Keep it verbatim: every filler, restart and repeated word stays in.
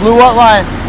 Blue what line?